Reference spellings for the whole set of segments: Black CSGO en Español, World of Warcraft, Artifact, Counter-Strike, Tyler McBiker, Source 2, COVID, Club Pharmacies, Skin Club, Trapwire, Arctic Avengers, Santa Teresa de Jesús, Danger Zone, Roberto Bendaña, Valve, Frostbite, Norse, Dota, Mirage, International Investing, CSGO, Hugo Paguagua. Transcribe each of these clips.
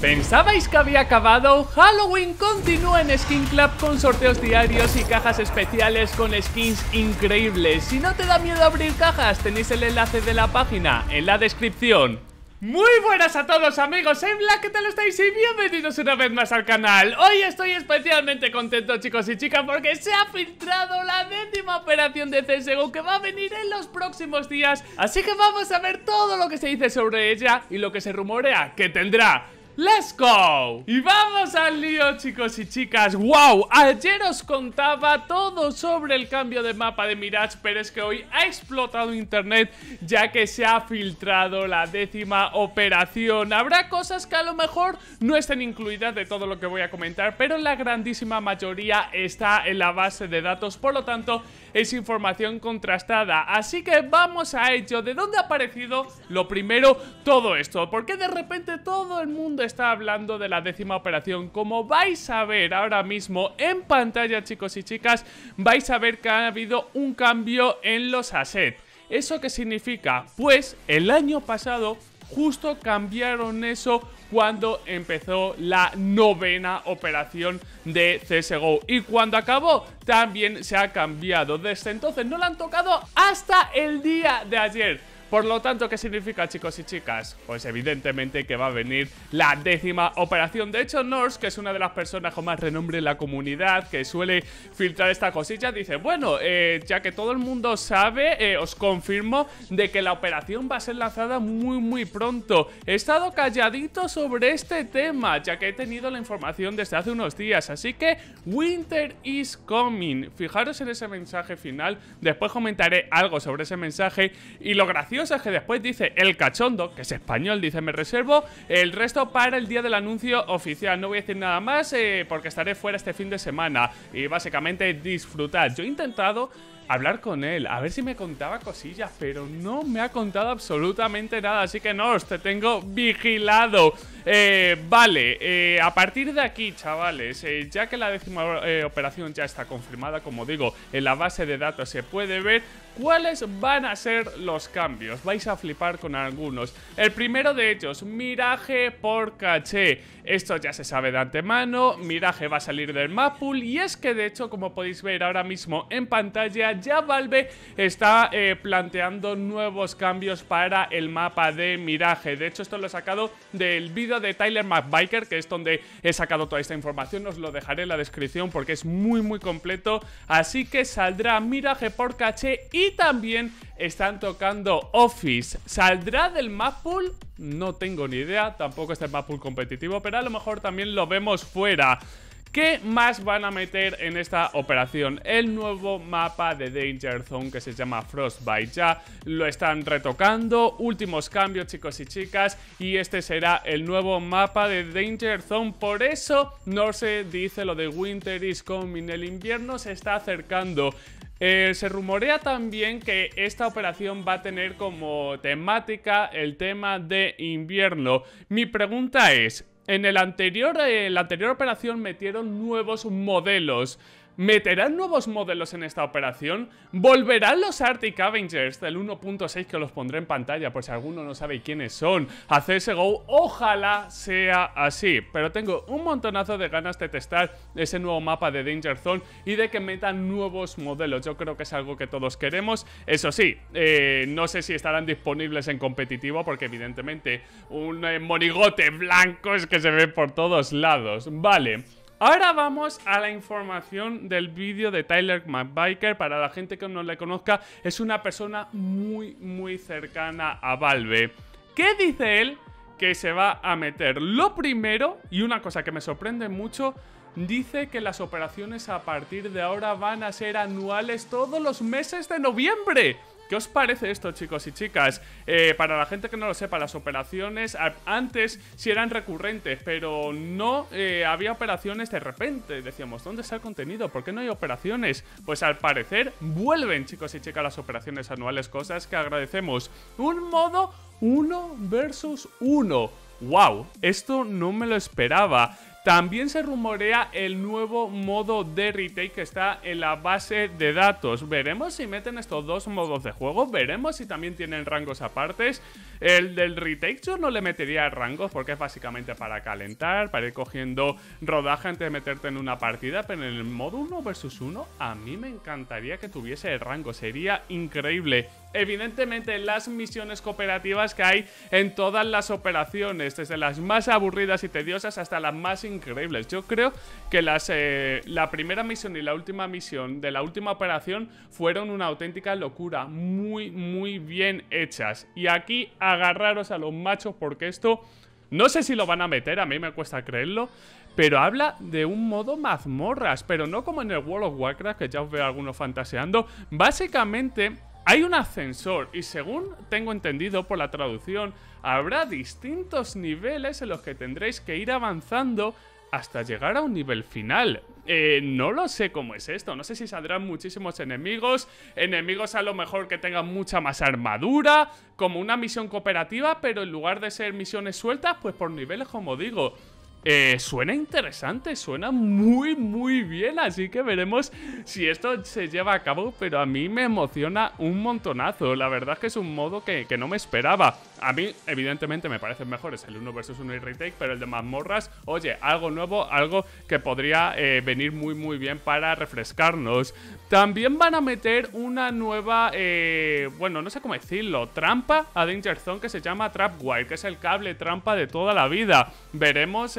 ¿Pensabais que había acabado? Halloween continúa en Skin Club con sorteos diarios y cajas especiales con skins increíbles. Si no te da miedo abrir cajas, tenéis el enlace de la página en la descripción. Muy buenas a todos amigos, soy Black, ¿qué tal estáis? Y bienvenidos una vez más al canal. Hoy estoy especialmente contento, chicos y chicas, porque se ha filtrado la 10ª operación de CSGO que va a venir en los próximos días. Así que vamos a ver todo lo que se dice sobre ella y lo que se rumorea que tendrá. ¡Let's go! Y vamos al lío, chicos y chicas. ¡Wow! Ayer os contaba todo sobre el cambio de mapa de Mirage, pero es que hoy ha explotado internet ya que se ha filtrado la 10ª operación. Habrá cosas que a lo mejor no estén incluidas de todo lo que voy a comentar, pero la grandísima mayoría está en la base de datos, por lo tanto es información contrastada. Así que vamos a ello. ¿De dónde ha aparecido lo primero todo esto? ¿Por qué de repente todo el mundo está hablando de la 10ª operación? Como vais a ver ahora mismo en pantalla, chicos y chicas, vais a ver que ha habido un cambio en los assets. ¿Eso qué significa? Pues el año pasado justo cambiaron eso cuando empezó la 9ª operación de CSGO, y cuando acabó también se ha cambiado. Desde entonces no la han tocado hasta el día de ayer. Por lo tanto, ¿qué significa, chicos y chicas? Pues evidentemente que va a venir la 10ª operación. De hecho, Norse, que es una de las personas con más renombre en la comunidad, que suele filtrar esta cosilla, dice, bueno, ya que todo el mundo sabe, os confirmo de que la operación va a ser lanzada muy pronto. He estado calladito sobre este tema, ya que he tenido la información desde hace unos días. Así que Winter is coming. Fijaros en ese mensaje final. Después comentaré algo sobre ese mensaje. Y lo gracioso es que después dice el cachondo, que es español, dice: me reservo el resto para el día del anuncio oficial, no voy a decir nada más porque estaré fuera este fin de semana y básicamente disfrutar. Yo he intentado hablar con él, a ver si me contaba cosillas, pero no me ha contado absolutamente nada. Así que no, os te tengo vigilado. Vale, a partir de aquí, chavales, ya que la 10ª operación ya está confirmada, como digo, en la base de datos se puede ver cuáles van a ser los cambios. Vais a flipar con algunos. El primero de ellos, Mirage por caché. Esto ya se sabe de antemano, Mirage va a salir del mappool. Y es que de hecho, como podéis ver ahora mismo en pantalla, ya Valve está planteando nuevos cambios para el mapa de Mirage. De hecho, esto lo he sacado del vídeo de Tyler McBiker, que es donde he sacado toda esta información. Os lo dejaré en la descripción porque es muy completo. Así que saldrá Mirage por caché. Y también están tocando Office. ¿Saldrá del map pool? No tengo ni idea. Tampoco está el map pool competitivo, pero a lo mejor también lo vemos fuera. ¿Qué más van a meter en esta operación? El nuevo mapa de Danger Zone, que se llama Frostbite, ya lo están retocando. Últimos cambios, chicos y chicas, y este será el nuevo mapa de Danger Zone. Por eso Norse dice lo de Winter is coming, el invierno se está acercando. Se rumorea también que esta operación va a tener como temática el tema de invierno. Mi pregunta es, en la anterior operación metieron nuevos modelos. ¿Meterán nuevos modelos en esta operación? ¿Volverán los Arctic Avengers del 1.6, que los pondré en pantalla por si alguno no sabe quiénes son, a CSGO? Ojalá sea así, pero tengo un montonazo de ganas de testar ese nuevo mapa de Danger Zone y de que metan nuevos modelos. Yo creo que es algo que todos queremos. Eso sí, no sé si estarán disponibles en competitivo, porque evidentemente un monigote blanco es que se ve por todos lados. Vale. Ahora vamos a la información del vídeo de Tyler McBiker. Para la gente que no le conozca, es una persona muy cercana a Valve. ¿Qué dice él que se va a meter? Lo primero, y una cosa que me sorprende mucho, dice que las operaciones a partir de ahora van a ser anuales todos los meses de noviembre. ¿Qué os parece esto, chicos y chicas? Para la gente que no lo sepa, las operaciones antes sí eran recurrentes, pero no había operaciones de repente. Decíamos, ¿dónde está el contenido? ¿Por qué no hay operaciones? Pues al parecer vuelven, chicos y chicas, las operaciones anuales, cosas que agradecemos. Un modo 1 versus 1. ¡Wow! Esto no me lo esperaba. También se rumorea el nuevo modo de retake que está en la base de datos. Veremos si meten estos dos modos de juego, veremos si también tienen rangos apartes. El del retake yo no le metería rangos porque es básicamente para calentar, para ir cogiendo rodaje antes de meterte en una partida, pero en el modo 1 vs 1 a mí me encantaría que tuviese el rango, sería increíble. Evidentemente las misiones cooperativas que hay en todas las operaciones, desde las más aburridas y tediosas hasta las más increíbles. Yo creo que la primera misión y la última misión de la última operación fueron una auténtica locura, muy bien hechas. Y aquí agarraros a los machos porque esto, no sé si lo van a meter, a mí me cuesta creerlo, pero habla de un modo mazmorras, pero no como en el World of Warcraft, que ya os veo algunos fantaseando. Básicamente hay un ascensor y, según tengo entendido por la traducción, habrá distintos niveles en los que tendréis que ir avanzando hasta llegar a un nivel final. No lo sé cómo es esto, no sé si saldrán muchísimos enemigos a lo mejor que tengan mucha más armadura, como una misión cooperativa, pero en lugar de ser misiones sueltas, pues por niveles, como digo. Suena interesante, suena muy bien, así que veremos si esto se lleva a cabo, pero a mí me emociona un montonazo. La verdad es que es un modo que no me esperaba. A mí, evidentemente, me parecen mejores el 1 vs 1 y retake, pero el de mazmorras, oye, algo nuevo, algo que podría venir muy bien para refrescarnos. También van a meter una nueva, bueno, no sé cómo decirlo, trampa a Danger Zone que se llama Trapwire, que es el cable trampa de toda la vida. Veremos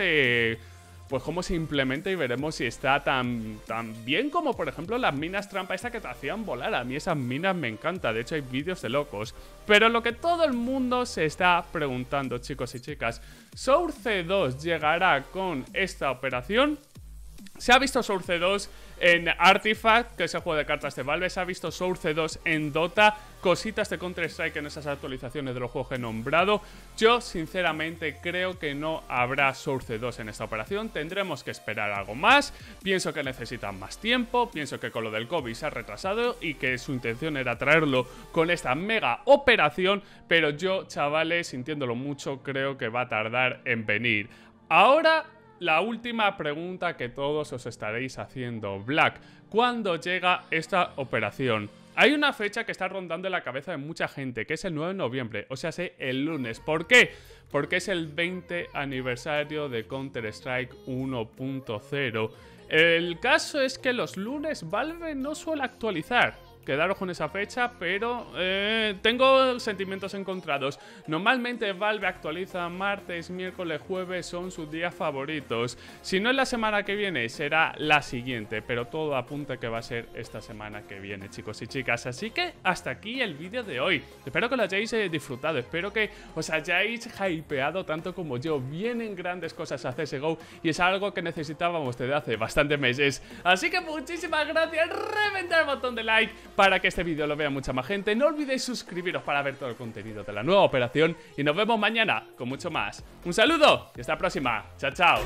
pues cómo se implementa y veremos si está tan bien como, por ejemplo, las minas trampa esta que te hacían volar. A mí esas minas me encantan, de hecho hay vídeos de locos. Pero lo que todo el mundo se está preguntando, chicos y chicas, ¿Source 2 llegará con esta operación? Se ha visto Source 2 en Artifact, que es el juego de cartas de Valve. Se ha visto Source 2 en Dota, cositas de Counter-Strike en esas actualizaciones de los juegos que he nombrado. Yo sinceramente creo que no habrá Source 2 en esta operación, tendremos que esperar algo más. Pienso que necesitan más tiempo, pienso que con lo del COVID se ha retrasado y que su intención era traerlo con esta mega operación, pero yo, chavales, sintiéndolo mucho, creo que va a tardar en venir. Ahora, la última pregunta que todos os estaréis haciendo: Black, ¿cuándo llega esta operación? Hay una fecha que está rondando en la cabeza de mucha gente, que es el 9 de noviembre, o sea, sé, el lunes. ¿Por qué? Porque es el 20 aniversario de Counter-Strike 1.0. El caso es que los lunes Valve no suele actualizar. Quedaros con esa fecha, pero tengo sentimientos encontrados. Normalmente Valve actualiza martes, miércoles, jueves, son sus días favoritos. Si no es la semana que viene, será la siguiente, pero todo apunta que va a ser esta semana que viene, chicos y chicas. Así que hasta aquí el vídeo de hoy. Espero que lo hayáis disfrutado, espero que os hayáis hypeado tanto como yo. Vienen grandes cosas a CSGO y es algo que necesitábamos desde hace bastantes meses. Así que muchísimas gracias, reventad el botón de like para que este vídeo lo vea mucha más gente. No olvidéis suscribiros para ver todo el contenido de la nueva operación y nos vemos mañana con mucho más. Un saludo y hasta la próxima. Chao, chao.